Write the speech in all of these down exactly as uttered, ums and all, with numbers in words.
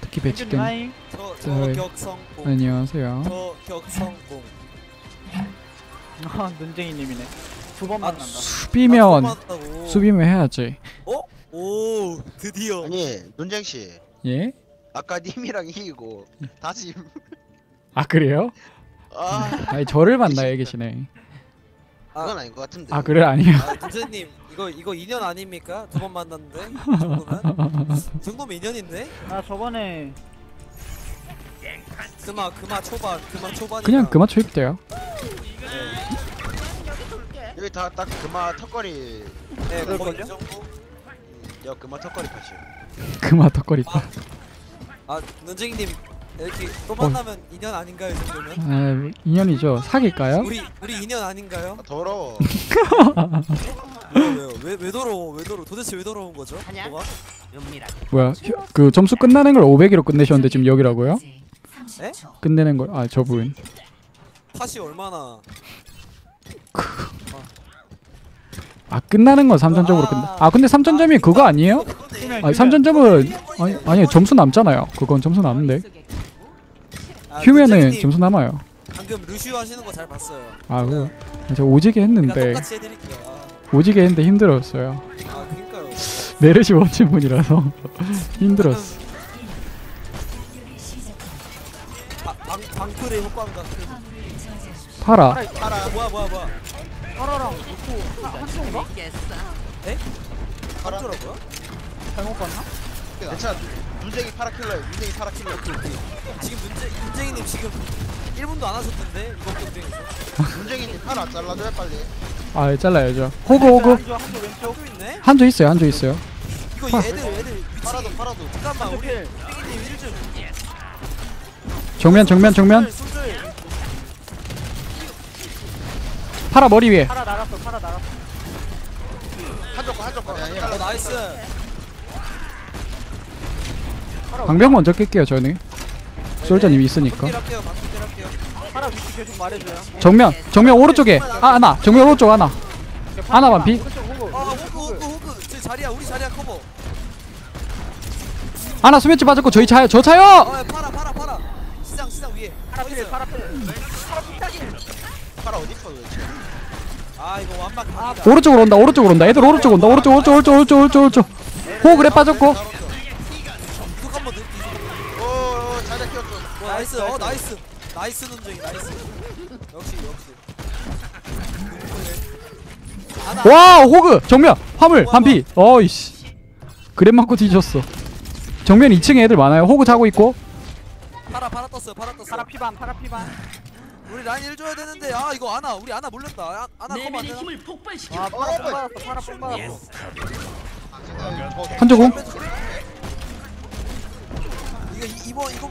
특히 배치된 안녕하세요. 아 눈쟁이님이네. 두 번 만난다. 수비면 수비면 해야지. 어? 오 드디어. 아니 눈쟁씨. 예? 아까 님이랑 이기고 다시. 아 그래요? 아 아니 저를 만나야 계시네. 아, 그건 아닌 것 같은데. 아 그래 아니요. 아, 눈쟁님 이거 이거 인연 아닙니까? 두 번 만났는데. 정도면 정도면 인연인데? 아 저번에 그마 그마 초반 그마 초반. 그냥 그마 초입 돼요. 여기 다 딱 그마 턱걸이. 네 그걸요? 여 그마 턱걸이 파시. 그마 턱걸이 파. 아 눈쟁이님. 이렇게 또 만나면 어. 인연 아닌가요, 지금은? 아, 인연이죠. 사귈까요? 우리 우리 인연 아닌가요? 아, 더러워. 왜요? 왜 왜 더러워? 왜 더러워? 도대체 왜 더러운 거죠? 뭐야? 그 점수 끝나는 걸 오백으로 끝내셨는데 지금 여기라고요? 에? 끝내는 걸. 아, 저분. 팟이 얼마나? 아, 끝나는 건 삼천 점으로 끝나. 아, 근데 삼천 점이 그거 아니에요? 아, 삼천 점은 아니, 아니 점수 남잖아요. 그건 점수 남는데. 휴면은 아, 점수 남아요. 방금 루시우 하시는 거 잘 봤어요. 아, 그 저 오지게 했는데. 오지게 했는데 힘들었어요. 아, 그러니까요. 내르시 원친 분이라서 힘들었어. 아, 방 방풀의 효과인가? 파라. 파라. 뭐야, 뭐야, 뭐야. 파라랑 놓고 한쪽인가? 에? 한쪽이라고요? 잘못 봤나? 괜찮아. 눈쟁이 파라킬러야. 눈쟁이 파라킬러. 지금 눈쟁 눈쟁이님 지금 일 분도 안 하셨던데 이거 경쟁에서. 눈쟁이님 파라 잘라줘야 빨리. 아 잘라야죠. 호그 호그. 한쪽 왼쪽 있네. 한쪽 있어요. 한쪽 있어요. 이거 파. 애들 애들 파라도 파라도. 잠깐만 우리 삐님 일주. 정면 정면 정면. 파라 머리 위에. 파라 날았어. 파라 날았어. 한쪽 거 한쪽 거. 어, 나이스. 방벽 먼저 깰게요 저는. 솔자님 있으니까. 정면 정면 오른쪽에 아 하나 정면 오른쪽 하나 하나 반피. 하나 수면치 빠졌고 저희 차요 저 차요. 오른쪽으로 온다 오른쪽으로 온다 애들 오른쪽 온다 오른쪽 오른쪽 오른쪽 오른쪽 오른쪽 오른쪽 호 그래 빠졌고. 나이스, 어 나이스, 나이스 눈쟁이, 나이스. 역시 역시. 와, 호그 정면 화물 반피. 어이씨, 그랩 맞고 뒤졌어. 정면 이 층에 애들 많아요. 호그 자고 있고. 파라 파라 떴어요, 파라 떴어. 파라 피반, 파라 피반. 우리 라인 일 줘야 되는데, 아 이거 아나, 우리 아나 몰렸다. 아나 커버 안 되나? 아, 파라 파라 파라 파라. 한쪽 공. 이거 이번 이거.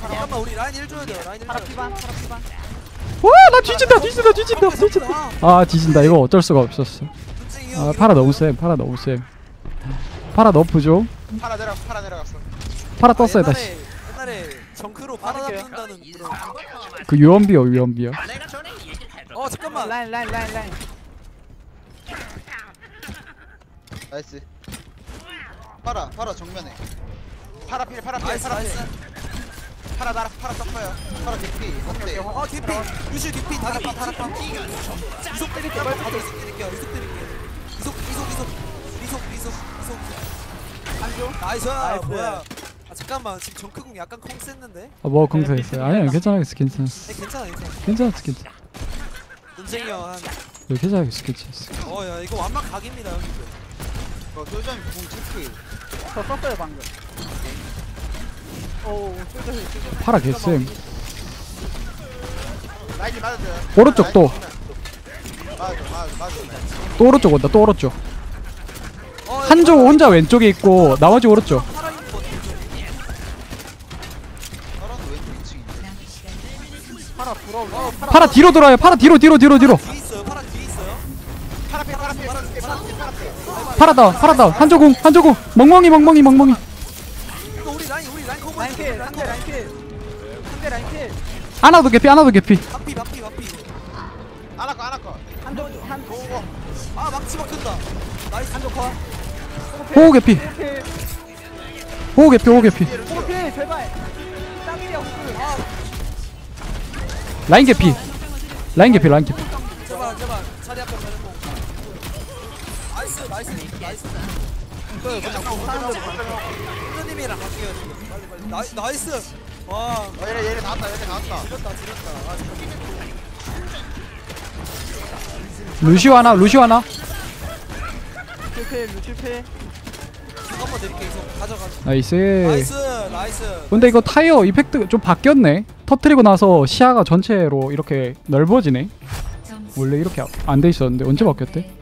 잠깐만 우리 라인 일 줘야 돼요. 라인 일. 파라피반, 파라피반. 와, 나 뒤진다, 뒤진다, 뒤진다, 뒤진다. 아, 뒤진다. 이거 어쩔 수가 없었어. 아, 파라 너무 쎄, 파라 너무 쎄. 파라 너프 좀. 파라 내려, 파라 내려갔어. 파라 떴어요 다시. 옛날에 정크로 파라 잡는다는 그 유언비어, 유언비어. 어, 잠깐만. 라인, 라인, 라인, 라인. 나이스. 파라, 파라 정면에. 파라필, 파라필, 파라필. 파라 나라 파라 떴어요. 파라 디피. 오케이. 어 디피. 루시 디피 다 잡아. 파라 파. 이속 때릴게요. 다들 이속 때릴게요. 이속 때릴게요. 이속 이속 이속 이속 이속 이속. 안겨. 나이스. 아, 뭐야. 아 잠깐만 지금 정크궁 약간 콩셌는데. 아 뭐 콩셌어요. 아니야 괜찮아요 괜찮아. 네 괜찮아 괜찮아. 괜찮아 괜찮아. 눈쟁이 형. 네 괜찮아 괜찮아. 어 야 이거 완막 각입니다 여기. 어 도전이 궁 체크. 저 떴어요 방금. 파라 개쎄 오른쪽 또 또 오른쪽 온다 또 오른쪽 어 한조 혼자 왼쪽에 있고 나머지 오른쪽. 파라 뒤로 돌아요. 파라 뒤로 뒤로 뒤로 뒤로. 파라다 파라다. 한조궁 한조궁. 멍멍이 멍멍이 멍멍이. 하나도 개피 하나도 개피. 안아꺼 안아꺼. 아 막치 막혔다. 나이스 한조 커. 호우 개피. 호우 개피 호우 개피. 호우 개피 제발. 땅이야 호우. 라인 개피 라인 개피 라인 개피 제발 제발 자리 앞에 가는 거. 나이스 나이스 나이스. 선생님이랑 같이 해요 지금. 빨리 빨리. 나이, 나이스. 와 얘네 얘네 나왔다 얘네 나왔다. 지렸다 지렸다. 루시우 하나 루시우 하나. 실패 루시패. 한번 내릴게 계속 가져가. 나이스 나이스 나이스. 근데 이거 타이어 이펙트 좀 바뀌었네. 터뜨리고 나서 시야가 전체로 이렇게 넓어지네. 원래 이렇게 안 돼 있었는데 언제 바뀌었대?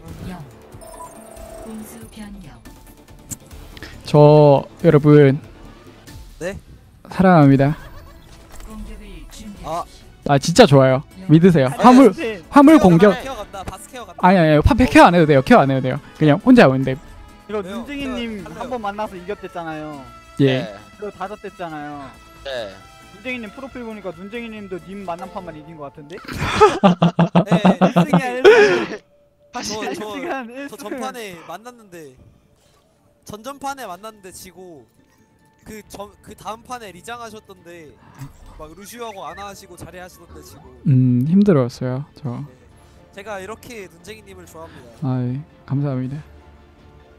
저 여러분 네? 사랑합니다. 아, 아 진짜 좋아요. 믿으세요. 아니, 화물 아니, 화물 공격. 아니 아니 파페 케어 안 해도 돼요. 케어 안 해도 돼요. 그냥 혼자 오면 돼. 이거 눈쟁이님 한 번 만나서 이겼댔잖아요. 예. 그리고 다 졌댔잖아요. 네. 눈쟁이님 프로필 보니까 눈쟁이님도 님 만남판만 이긴 것 같은데? 네. 일 승이야 일 승. 일 승이야 일 승. 저 전판에 만났는데 전전판에 만났는데 지고 그 전 그 다음 판에 리장 하셨던데 막 루시우하고 아나 하시고 자리 하시던데 지고. 음 힘들었어요 저. 네. 제가 이렇게 눈쟁이님을 좋아합니다. 아 예. 감사합니다.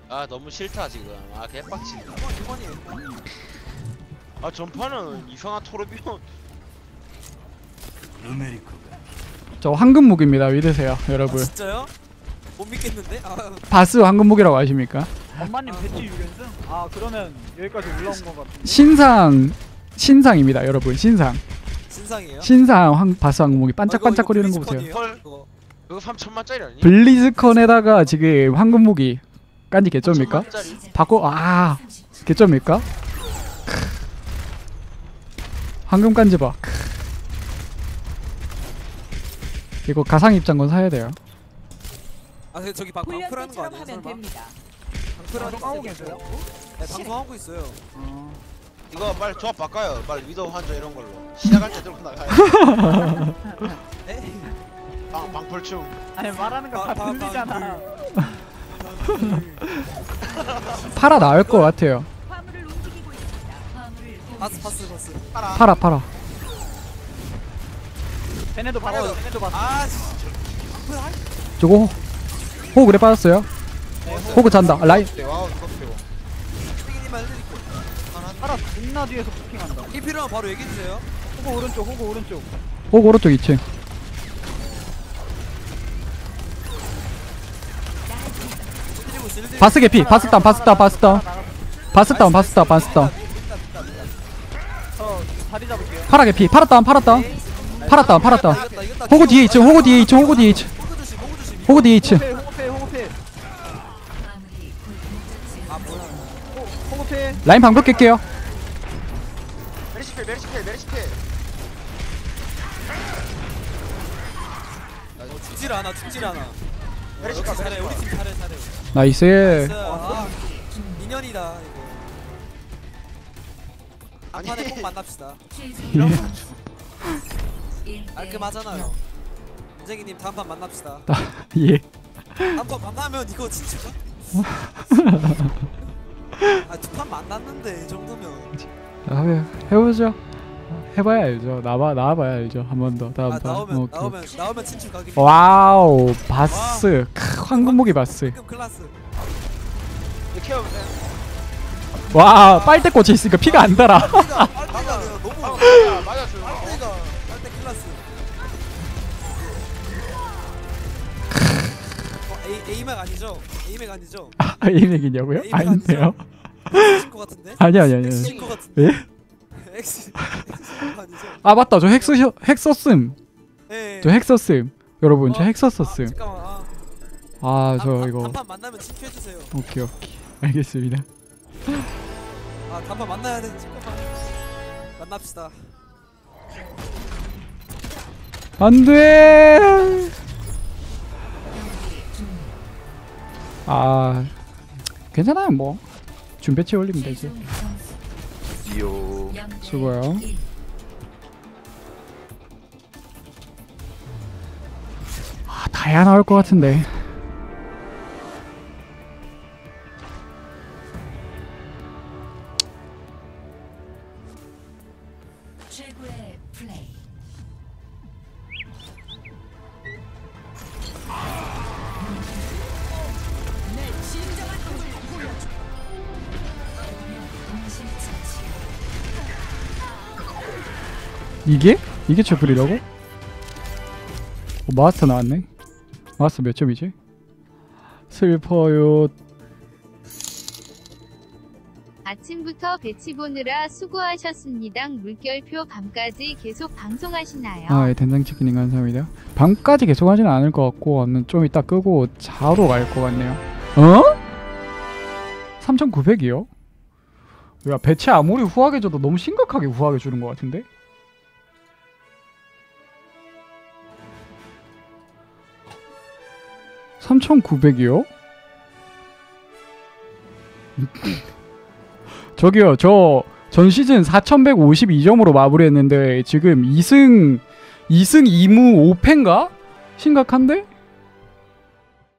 아 너무 싫다 지금. 아 개빡치네. 아 전파는 이상한 토르비온. 저 황금무기입니다. 믿으세요 여러분. 아, 진짜요? 못 믿겠는데? 아. 바스 황금무기라고 아십니까? 엄마님 배치 육 연승? 아 그러면 여기까지 올라온 것 같은데. 신상 신상입니다 여러분. 신상 신상이에요? 신상 황, 바스 황금무기 반짝반짝거리는 거 보세요. 그거 그거 삼천만짜리 아니야? 블리즈컨에다가 지금 황금무기 깐지 개점입니까? 바꿔.. 아 개점입니까? 황금 깐지 봐. 이거 가상 입장권 사야 돼요. 아 근데 저기 방, 방풀하는 거 아니에요? 설마? 방풀하는 거 있어요? 네 방송하고 있어요. 어. 이거 빨리 조합 바꿔요. 빨리 위도우 환자 이런 걸로 시작할 때 들고 나가요. 네? 방, 방풀춤. 아니 말하는 거 다 들리잖아. 팔아 나을 것 같아요. 파스 파스 파스. 팔아 팔아 팔아. 걔네도 받아요. 걔네도 받아. 아 저거 호호 그래 빠졌어요. 네, 호그 잔다. 라인. 팔아 존나 뒤에서 부킹한다. 이 필요하면 바로 얘기해 주세요. 호그 오른쪽 호그 오른쪽. 호그 오른쪽 이 층. 바스 개피, 바스 다운, 바스 다운, 바스 다운, 바스 다운, 바스 다운, 바스 다운. 파라 개피, 파라 다운, 파라 다운, 파라 다운, 파라 다운. 호구 뒤에 있죠, 호구 뒤에 있죠, 호구 뒤에 있죠, 호구 뒤에 있죠. 라인 방벽 깰게요. 죽질 않아, 죽질 않아. 잘해, 잘해. 우리 팀 잘해, 잘해. 나이스. 아, 인연이다 이거. 안판에 꼭 만납시다. 깔끔하잖아요. 문재기님 다음판 만납시다. 예. 다음판 만나면 이거 진짜. 아, 두 판 만났는데 이 정도면. 아, 해보죠. 해봐야 알죠. 나와 나와봐야 알죠. 한 번 더 다음 아, 판. 나오면 오케이. 나오면 나오면 친출 가기입니다. 와우 바스 크, 황금목이 바스. 와 빨대꽃이 있으니까 피가 안 달아. 빨대가 너무 맞았어요. 빨대가 빨대 클라스. A A맥 아니죠? A맥 아니죠? A맥이냐고요? 아닌데요. 친구 같은데? 아니 아니 아니. 친구 같은데? 아 맞다 저 핵스 핵썼음. 예, 예. 저 핵썼음 여러분 어, 저 핵썼었음. 아 저 아, 아, 이거. 한판 만나면 지켜주세요. 오케이 오케이. 알겠습니다. 아 단판 만나야 되는데 잠깐만 만납시다. 안돼. 아 괜찮아요 뭐 준비치 올리면 되지. 이요 수고요. 아 다야 나올 것 같은데. 이게? 이게 채플이라고? 어, 마스터 나왔네. 마스터 몇 점이지? 슬퍼요. 아침부터 배치 보느라 수고하셨습니다. 물결표 밤까지 계속 방송하시나요? 아, 예, 된장치킨님 감사합니다. 밤까지 계속 하지는 않을 것 같고 좀 이따 끄고 자러 갈 것 같네요. 어? 삼천구백이요? 야, 배치 아무리 후하게 줘도 너무 심각하게 후하게 주는 것 같은데? 삼천구백이요? 저기요, 저 전 시즌 사천백오십이 점으로 마무리했는데 지금 이승 이승 이무 오패인가? 심각한데?